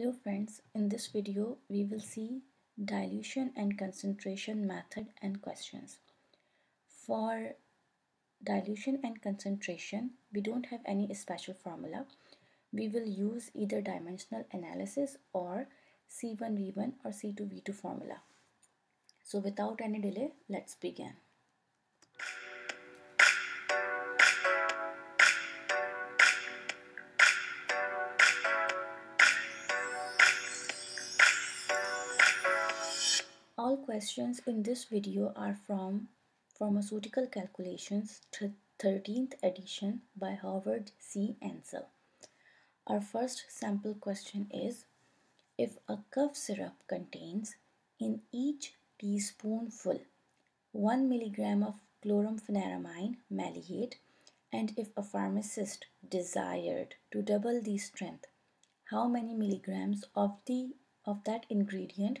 Hello friends, in this video we will see dilution and concentration method and questions. For dilution and concentration we don't have any special formula. We will use either dimensional analysis or C1V1 or C2V2 formula. So without any delay, let's begin. All questions in this video are from Pharmaceutical Calculations 13th edition by Howard C. Ansel. Our first sample question is, if a cough syrup contains in each teaspoonful 1 milligram of chlorpheniramine maleate, and if a pharmacist desired to double the strength, how many milligrams of that ingredient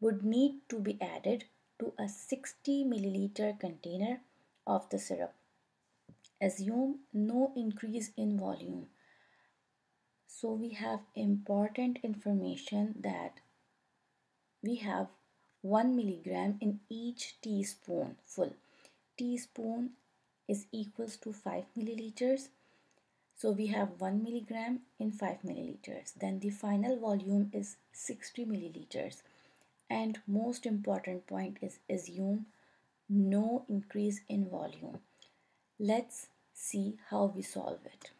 would need to be added to a 60 milliliter container of the syrup? Assume no increase in volume. So we have important information that we have 1 milligram in each teaspoonful. Teaspoon is equals to 5 milliliters. So we have 1 milligram in 5 milliliters. Then the final volume is 60 milliliters. And most important point is assume no increase in volume. Let's see how we solve it.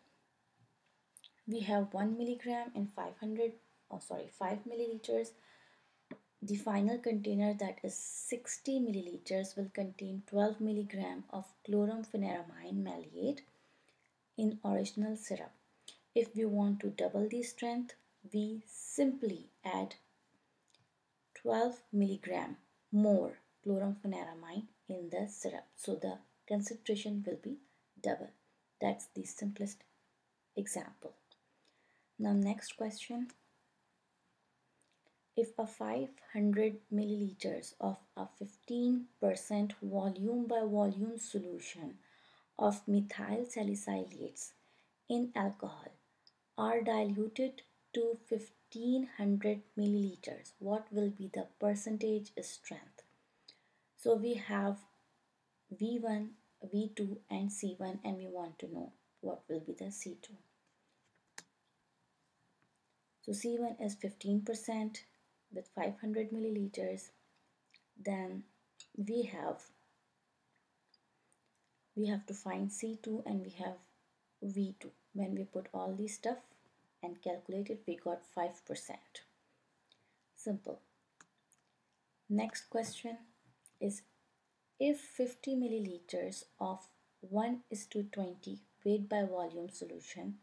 We have 1 milligram in 5 milliliters. The final container, that is 60 milliliters, will contain 12 milligram of chlorpheniramine maleate in original syrup. If we want to double the strength, we simply add 12 milligram more chlorpheniramine in the syrup. So the concentration will be double. That's the simplest example. Now next question. If a 500 milliliters of a 15% volume by volume solution of methyl salicylates in alcohol are diluted to 1500 milliliters, what will be the percentage strength? So we have V1, V2 and C1, and we want to know what will be the C2. So C1 is 15% with 500 milliliters. Then we have to find C2, and we have V2. When we put all these stuff and calculated, we got 5%. Simple. Next question is, if 50 milliliters of 1:20 weight by volume solution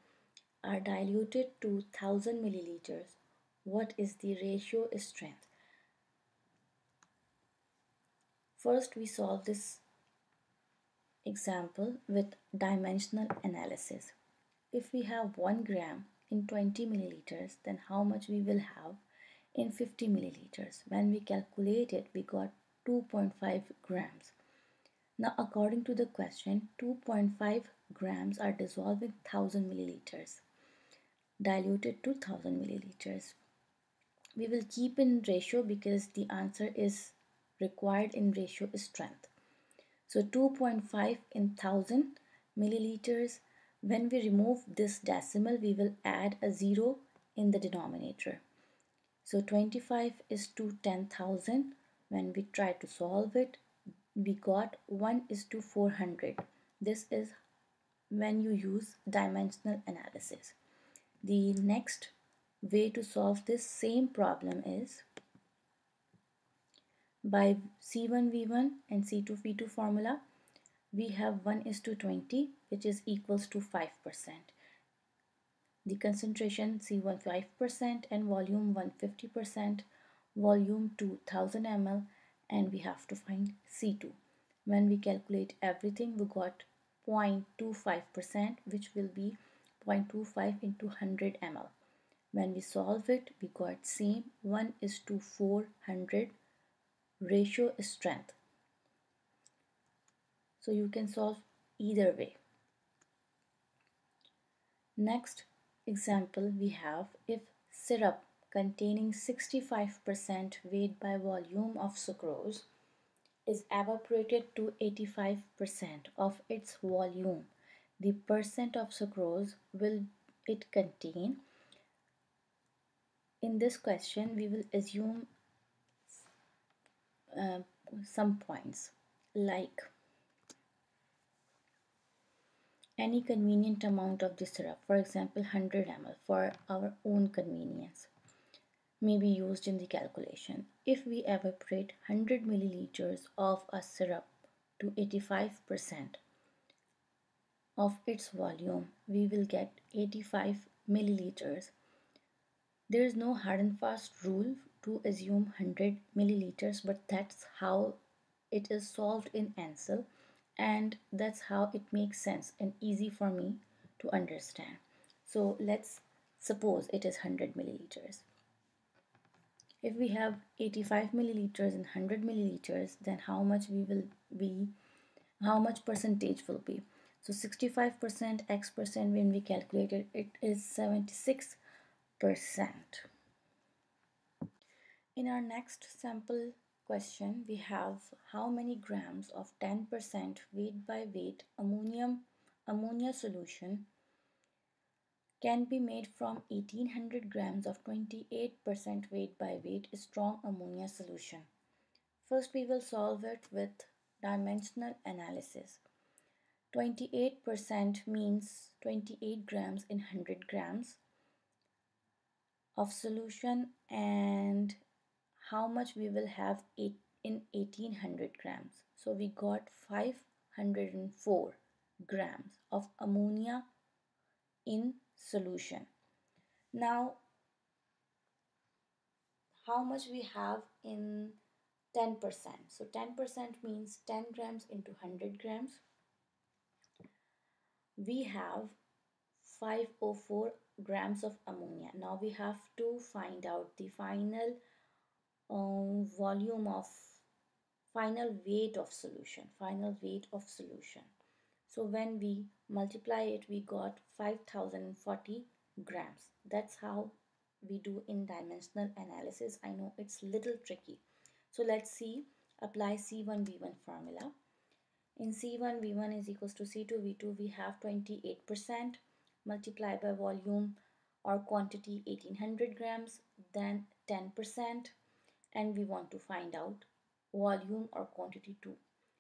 are diluted to 1000 milliliters, what is the ratio strength? First we solve this example with dimensional analysis. If we have 1 gram in 20 milliliters, then how much we will have in 50 milliliters? When we calculate it, we got 2.5 grams. Now according to the question, 2.5 grams are dissolved in 1000 milliliters, diluted to 1000 milliliters. We will keep in ratio because the answer is required in ratio strength. So 2.5 in 1000 milliliters. When we remove this decimal, we will add a 0 in the denominator. So 25 is to 10,000. When we try to solve it, we got 1:400. This is when you use dimensional analysis. The next way to solve this same problem is by C1V1 and C2V2 formula. We have 1:20, which is equals to 5%. The concentration C1 5% and volume 150%, volume 2000 ml, and we have to find C2. When we calculate everything, we got 0.25%, which will be 0.25 into 100 ml. When we solve it, we got same 1:400 ratio strength. So you can solve either way. Next example we have, if syrup containing 65% weight by volume of sucrose is evaporated to 85% of its volume, the percent of sucrose will it contain? In this question, we will assume some points like any convenient amount of the syrup, for example 100 ml for our own convenience, may be used in the calculation. If we evaporate 100 milliliters of a syrup to 85% of its volume, we will get 85 milliliters. There is no hard and fast rule to assume 100 milliliters, but that's how it is solved in Ansel, and that's how it makes sense and easy for me to understand. So let's suppose it is 100 milliliters. If we have 85 milliliters and 100 milliliters, then how much percentage will be? So 65% x percent, when we calculated it is 76%. In our next sample question, we have how many grams of 10% weight by weight ammonia solution can be made from 1800 grams of 28% weight by weight strong ammonia solution. First, we will solve it with dimensional analysis. 28% means 28 grams in 100 grams of solution, and how much we will have in 1800 grams. So we got 504 grams of ammonia in solution. Now, how much we have in 10%? So 10% means 10 grams into 100 grams. We have 504 grams of ammonia. Now we have to find out the final weight of solution, So when we multiply it, we got 5040 grams. That's how we do in dimensional analysis. I know it's little tricky. So let's see, apply C1V1 formula. In C1, V1 is equals to C2, V2, we have 28%. Multiply by volume or quantity 1800 grams, then 10%, and we want to find out volume or quantity too.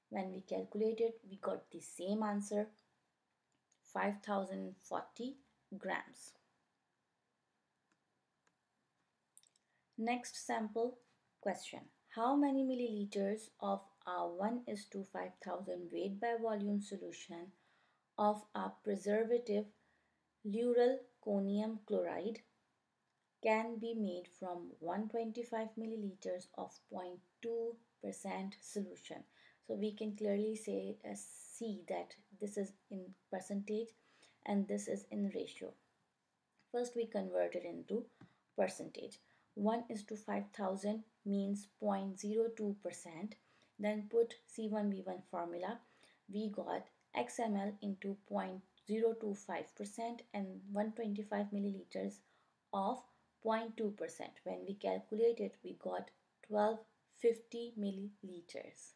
When we calculate it, we got the same answer, 5040 grams. Next sample question. How many milliliters of a 1:5000 weight by volume solution of a preservative chlorpheniramine chloride can be made from 125 milliliters of 0.2% solution? So we can clearly say see that this is in percentage and this is in ratio. First we convert it into percentage. 1:5000 means 0.02%. Then put C1V1 formula. We got xml into 0.025% and 125 milliliters of 0.2%. When we calculate it, we got 1250 milliliters.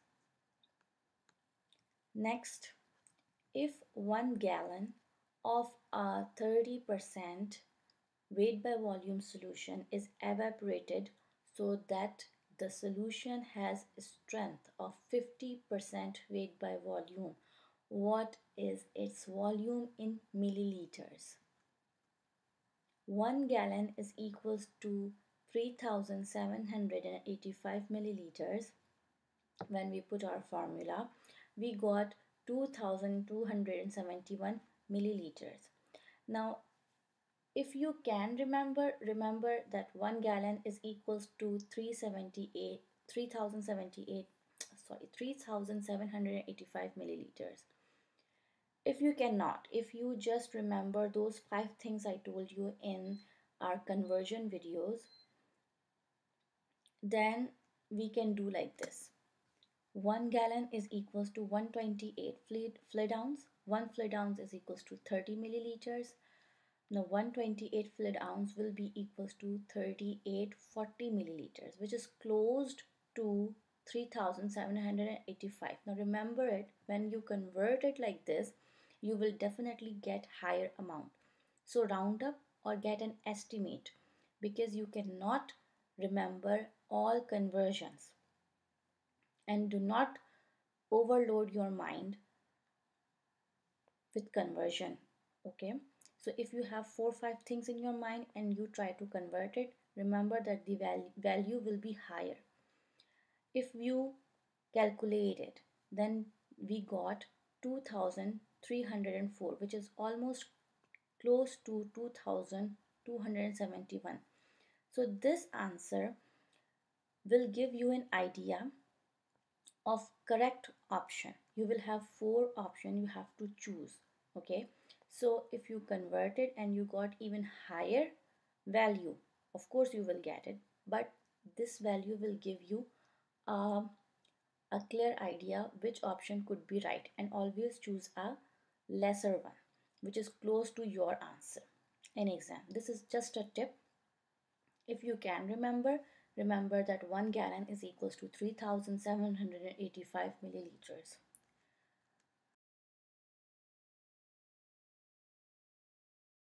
Next, if 1 gallon of a 30% weight by volume solution is evaporated so that the solution has a strength of 50% weight by volume, what is its volume in milliliters? 1 gallon is equals to 3785 milliliters. When we put our formula, we got 2271 milliliters. Now, if you can remember that 1 gallon is equals to 3785 milliliters. If you cannot, if you just remember those 5 things I told you in our conversion videos, then we can do like this. 1 gallon is equals to 128 fluid ounce. 1 fluid ounce is equals to 30 milliliters. Now 128 fluid ounce will be equals to 3840 milliliters, which is close to 3785. Now remember it, when you convert it like this, you will definitely get higher amount. So round up or get an estimate, because you cannot remember all conversions. And do not overload your mind with conversion, okay? So if you have 4 or 5 things in your mind and you try to convert it, remember that the value will be higher. If you calculate it, then we got 2304, which is almost close to 2271. So this answer will give you an idea of correct option. You will have 4 options you have to choose, okay? So if you convert it and you got even higher value, of course you will get it, but this value will give you a clear idea which option could be right, and always choose a lesser one which is close to your answer in exam. This is just a tip. If you can remember that 1 gallon is equals to 3785 milliliters.